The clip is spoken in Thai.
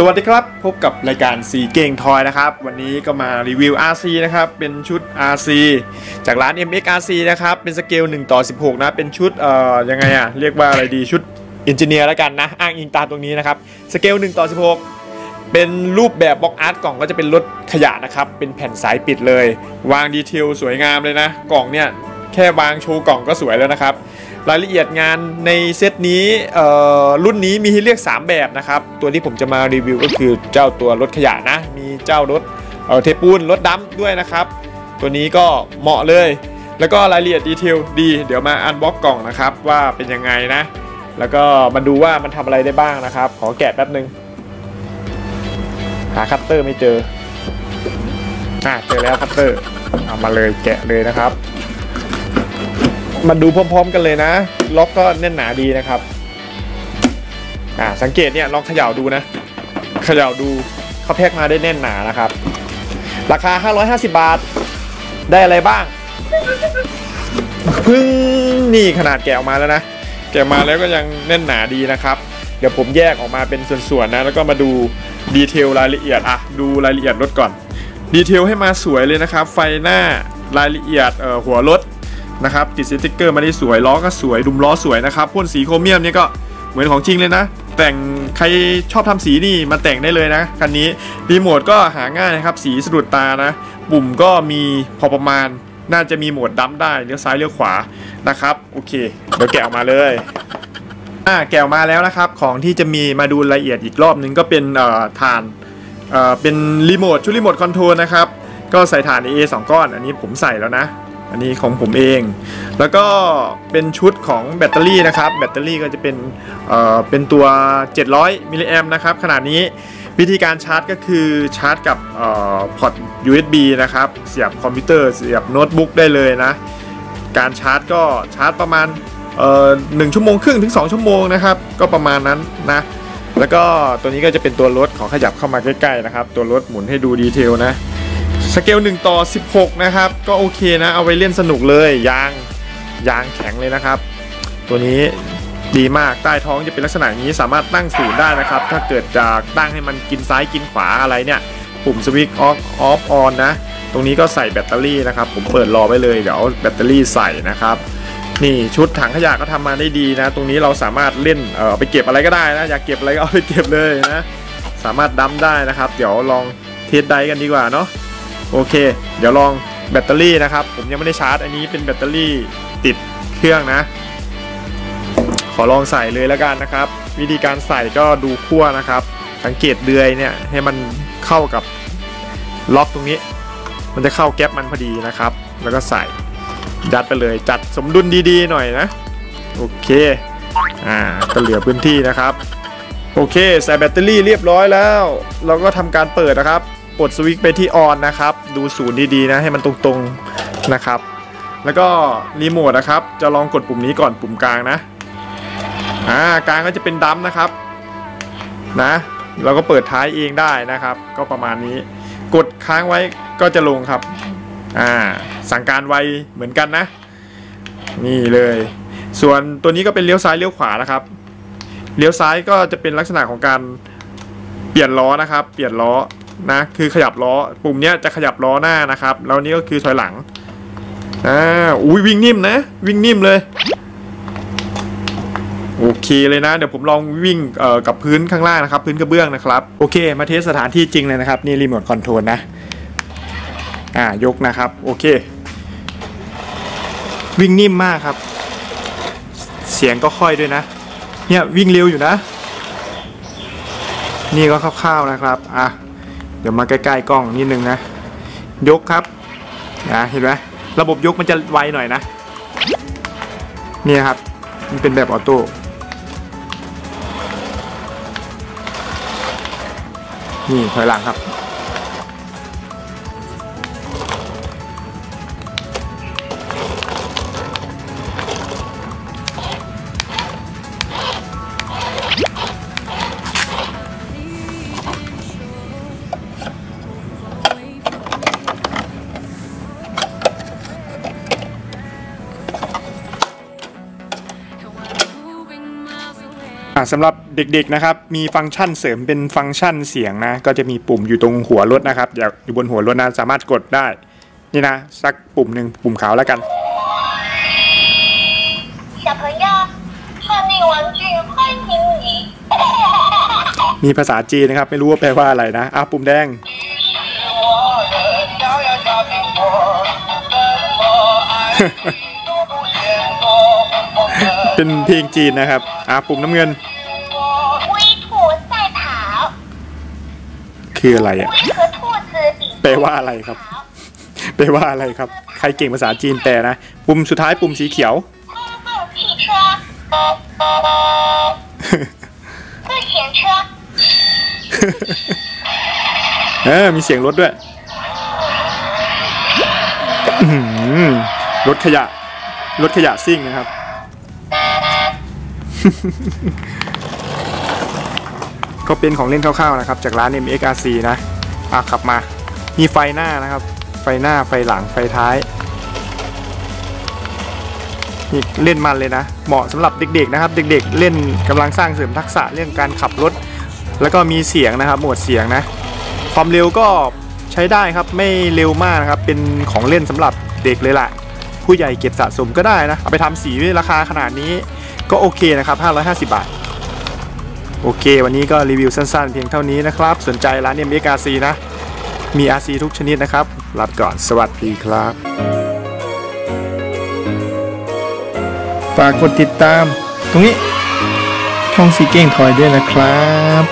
สวัสดีครับพบกับรายการสีเก่งทอยนะครับวันนี้ก็มารีวิว RC นะครับเป็นชุด RC จากร้าน MX RC นะครับเป็นสเกล1:16นะเป็นชุดยังไงอะเรียกว่าอะไรดีชุดอินเจเนียร์แล้วกันนะอ้างอิงตามตรงนี้นะครับสเกล1:16เป็นรูปแบบบล็อกอาร์ตกล่องก็จะเป็นรถขยะนะครับเป็นแผ่นสายปิดเลยวางดีเทลสวยงามเลยนะกล่องเนี่ยแค่วางโชว์กล่องก็สวยแล้วนะครับรายละเอียดงานในเซตนี้รุ่นนี้มีให้เลือก3แบบนะครับตัวที่ผมจะมารีวิวก็คือเจ้าตัวรถขยะนะมีเจ้ารถเทปูนรถดัมด้วยนะครับตัวนี้ก็เหมาะเลยแล้วก็รายละเอียดดีเทลดีเดี๋ยวมาอันบ็อกกล่องนะครับว่าเป็นยังไงนะแล้วก็มาดูว่ามันทำอะไรได้บ้างนะครับขอแกะแป๊บนึงหาคัตเตอร์ไม่เจอเจอแล้วคัตเตอร์เอามาเลยแกะเลยนะครับมาดูพร้อมๆกันเลยนะล็อกก็แน่นหนาดีนะครับสังเกตเนี่ยลองเขย่าดูนะเขย่าดูเขาแพ็คมาได้แน่นหนานะครับราคา550 บาทได้อะไรบ้างพึ่งนี่ขนาดแกะออกมาแล้วนะแกะมาแล้วก็ยังแน่นหนาดีนะครับเดี๋ยวผมแยกออกมาเป็นส่วนๆนะแล้วก็มาดูดีเทลรายละเอียดดูรายละเอียดรถก่อนดีเทลให้มาสวยเลยนะครับไฟหน้ารายละเอียดหัวรถนะครับติดสติ๊กเกอร์มาได้สวยล้อก็สวยดุมล้อสวยนะครับพ่นสีโครเมียมนี่ก็เหมือนของจริงเลยนะแต่งใครชอบทำสีนี่มาแต่งได้เลยนะคันนี้รีโมทก็หาง่ายนะครับสีสะดุดตานะปุ่มก็มีพอประมาณน่าจะมีโหมดดัมได้เลี้ยวซ้ายเลี้ยวขวานะครับโอเคเดี๋ยวแกะออกมาเลยแกะออกมาแล้วนะครับของที่จะมีมาดูรายละเอียดอีกรอบนึงก็เป็นฐานเป็นรีโมทชุดรีโมทคอนโทรลนะครับก็ใส่ฐาน AA 2 ก้อนอันนี้ผมใส่แล้วนะอันนี้ของผมเองแล้วก็เป็นชุดของแบตเตอรี่นะครับแบตเตอรี่ก็จะเป็นตัว700 มิลลิแอมป์นะครับขนาดนี้วิธีการชาร์จก็คือชาร์จกับพอร์ต USB นะครับเสียบคอมพิวเตอร์เสียบโน้ตบุ๊กได้เลยนะการชาร์จก็ชาร์จประมาณ1 ชั่วโมงครึ่งถึง2 ชั่วโมงนะครับก็ประมาณนั้นนะแล้วก็ตัวนี้ก็จะเป็นตัวรถขอขยับเข้ามาใกล้ๆนะครับตัวรถหมุนให้ดูดีเทลนะสเกล1:16นะครับก็โอเคนะเอาไว้เล่นสนุกเลยยางแข็งเลยนะครับตัวนี้ดีมากใต้ท้องจะเป็นลักษณะนี้สามารถตั้งศูนย์ได้นะครับถ้าเกิดจะตั้งให้มันกินซ้ายกินขวาอะไรเนี่ยปุ่มสวิตช์ออฟออนนะตรงนี้ก็ใส่แบตเตอรี่นะครับผมเปิดรอไว้เลยเดี๋ยวแบตเตอรี่ใส่นะครับนี่ชุดถังขยะก็ทำมาได้ดีนะตรงนี้เราสามารถเล่นไปเก็บอะไรก็ได้นะอยากเก็บอะไรก็เอาไปเก็บเลยนะสามารถดัมได้นะครับเดี๋ยวลองเทสไดฟ์กันดีกว่าเนาะโอเคเดี๋ยวลองแบตเตอรี่นะครับผมยังไม่ได้ชาร์จอันนี้เป็นแบตเตอรี่ติดเครื่องนะขอลองใส่เลยแล้วกันนะครับวิธีการใส่ก็ดูขั้วนะครับสังเกตเดือยเนี่ยให้มันเข้ากับล็อกตรงนี้มันจะเข้าแก๊ปมันพอดีนะครับแล้วก็ใส่ยัดไปเลยจัดสมดุลดีๆหน่อยนะโอเคก็เหลือพื้นที่นะครับโอเคใส่แบตเตอรี่เรียบร้อยแล้วเราก็ทำการเปิดนะครับกดสวิตช์ไปที่ออนนะครับดูศูนย์ดีๆนะให้มันตรงๆนะครับแล้วก็รีโมทนะครับจะลองกดปุ่มนี้ก่อนปุ่มกลางนะกลางก็จะเป็นดัมนะครับนะเราก็เปิดท้ายเองได้นะครับก็ประมาณนี้กดค้างไว้ก็จะลงครับสั่งการไวเหมือนกันนะนี่เลยส่วนตัวนี้ก็เป็นเลี้ยวซ้ายเลี้ยวขวานะครับเลี้ยวซ้ายก็จะเป็นลักษณะของการเปลี่ยนล้อนะครับเปลี่ยนล้อนะคือขยับล้อปุ่มเนี้ยจะขยับล้อหน้านะครับแล้วนี้ก็คือถอยหลังวิ่งนิ่มนะวิ่งนิ่มเลยโอเคเลยนะเดี๋ยวผมลองวิ่งกับพื้นข้างล่างนะครับพื้นกระเบื้องนะครับโอเคมาเทสสถานที่จริงเลยนะครับนี่รีโมทคอนโทรลนะยกนะครับโอเควิ่งนิ่มมากครับเสียงก็ค่อยด้วยนะเนี่ยวิ่งเร็วอยู่นะนี่ก็คร่าวๆนะครับเดี๋ยวมาใกล้ๆกล้องนิดนึงนะยกครับเห็นไหมระบบยกมันจะไวหน่อยนะนี่ครับมันเป็นแบบออโต้นี่ถอยหลังครับ สำหรับเด็กๆนะครับมีฟังก์ชันเสริมเป็นฟังก์ชันเสียงนะก็จะมีปุ่มอยู่ตรงหัวรถนะครับอยู่บนหัวรถนะสามารถกดได้นี่นะสักปุ่มหนึ่งปุ่มขาวแล้วกันมีภาษาจีนนะครับไม่รู้ว่าแปลว่าอะไรนะปุ่มแดงเป็นเพลงจีนนะครับปุ่มน้ำเงินคืออะไรอ่ะแปลว่าอะไรครับแปลว่าอะไรครับใครเก่งภาษาจีนแปลนะปุ่มสุดท้ายปุ่มสีเขียวมีเสียงรถด้วยรถขยะรถขยะซิ่งนะครับก็เป็นของเล่นคร่าวๆนะครับจากร้าน MX RC นะขับมามีไฟหน้านะครับไฟหน้าไฟหลังไฟท้ายนี่เล่นมันเลยนะเหมาะสำหรับเด็กๆนะครับเด็กๆเล่นกำลังสร้างเสริมทักษะเรื่องการขับรถแล้วก็มีเสียงนะครับโหมดเสียงนะความเร็วก็ใช้ได้ครับไม่เร็วมากนะครับเป็นของเล่นสำหรับเด็กเลยล่ะผู้ใหญ่เก็บสะสมก็ได้นะเอาไปทำสีราคาขนาดนี้ก็โอเคนะครับ550 บาทโอเควันนี้ก็รีวิวสั้นๆเพียงเท่านี้นะครับสนใจร้าน MX RC นะมี RC ทุกชนิดนะครับลาไปก่อนสวัสดีครับฝากกดติดตามตรงนี้ช่องสีเก้งทอยด้วยนะครับ